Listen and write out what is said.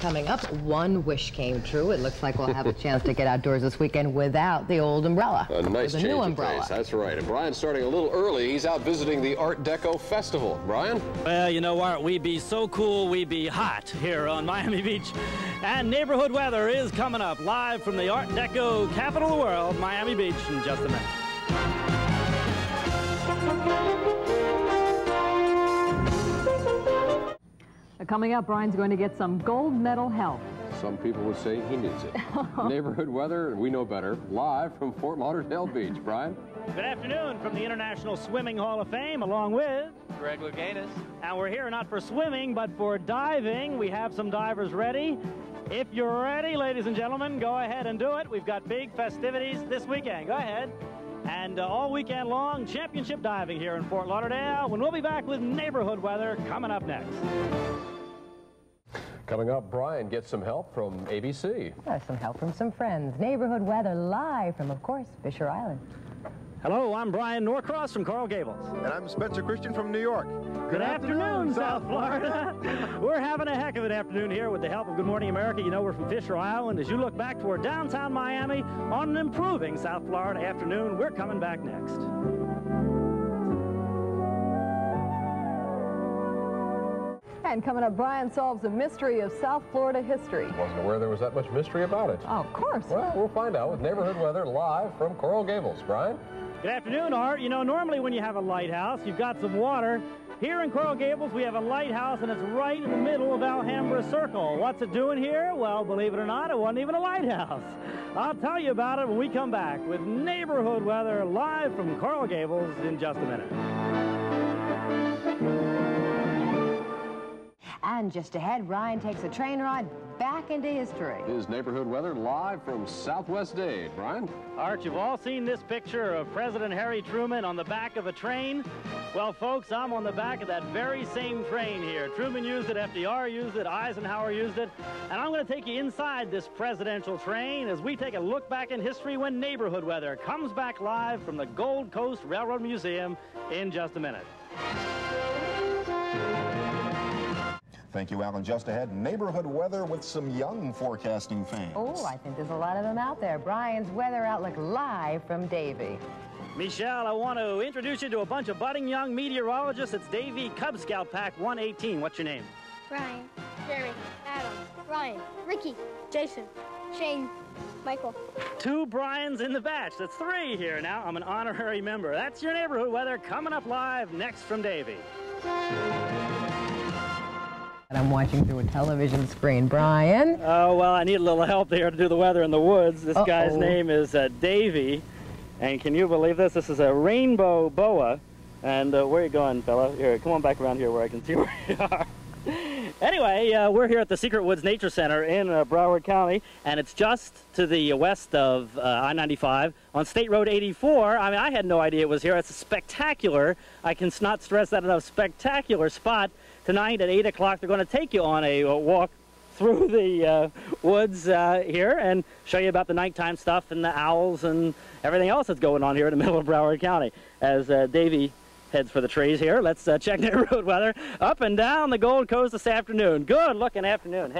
Coming up, one wish came true. It looks like we'll have a chance to get outdoors this weekend without the old umbrella. A nice change of pace. That's right. And Brian's starting a little early. He's out visiting the Art Deco Festival. Brian? Well, you know, why don't we be so cool, we be hot here on Miami Beach. And neighborhood weather is coming up live from the Art Deco capital of the world, Miami Beach, in just a minute. Coming up, Brian's going to get some gold medal help. Some people would say he needs it. Neighborhood weather, we know better. Live from Fort Lauderdale Beach, Brian. Good afternoon from the International Swimming Hall of Fame, along with Greg Louganis. And we're here not for swimming, but for diving. We have some divers ready. If you're ready, ladies and gentlemen, go ahead and do it. We've got big festivities this weekend. Go ahead. And all weekend long, championship diving here in Fort Lauderdale. When we'll be back with neighborhood weather coming up next. Coming up, Brian gets some help from ABC. Some help from some friends. Neighborhood weather live from, of course, Fisher Island. Hello, I'm Bryan Norcross from Coral Gables. And I'm Spencer Christian from New York. Good afternoon, South Florida. We're having a heck of an afternoon here with the help of Good Morning America. You know, we're from Fisher Island. As you look back toward downtown Miami on an improving South Florida afternoon, we're coming back next. And coming up, Brian solves the mystery of South Florida history. Wasn't aware there was that much mystery about it. Oh, of course. Well, we'll find out with neighborhood weather live from Coral Gables. Brian? Good afternoon, Art. You know, normally when you have a lighthouse, you've got some water. Here in Coral Gables, we have a lighthouse, and it's right in the middle of Alhambra Circle. What's it doing here? Well, believe it or not, it wasn't even a lighthouse. I'll tell you about it when we come back with neighborhood weather live from Coral Gables in just a minute. And just ahead, Ryan takes a train ride back into history. It is neighborhood weather live from Southwest Dade. Brian? Art, you've all seen this picture of President Harry Truman on the back of a train. Well, folks, I'm on the back of that very same train here. Truman used it, FDR used it, Eisenhower used it. And I'm going to take you inside this presidential train as we take a look back in history when neighborhood weather comes back live from the Gold Coast Railroad Museum in just a minute. Thank you, Alan. Just ahead, neighborhood weather with some young forecasting fans. Oh, I think there's a lot of them out there. Brian's weather outlook live from Davie. Michelle, I want to introduce you to a bunch of budding young meteorologists. It's Davie Cub Scout Pack 118. What's your name? Brian. Jeremy. Adam. Ryan. Ricky. Jason. Shane. Michael. Two Brians in the batch. That's three here now. I'm an honorary member. That's your neighborhood weather coming up live next from Davie. And I'm watching through a television screen. Brian? Oh, well, I need a little help there to do the weather in the woods. This guy's name is Davie. And can you believe this? This is a rainbow boa. And where are you going, fella? Here, come on back around here where I can see where you are. Anyway, we're here at the Secret Woods Nature Center in Broward County, and it's just to the west of I-95 on State Road 84. I mean, I had no idea it was here. It's a spectacular, I can not stress that enough, spectacular spot. Tonight at 8 o'clock, they're going to take you on a walk through the woods here and show you about the nighttime stuff and the owls and everything else that's going on here in the middle of Broward County. As Davie heads for the trees here, let's check neighborhood weather up and down the Gold Coast this afternoon. Good looking afternoon. Hey.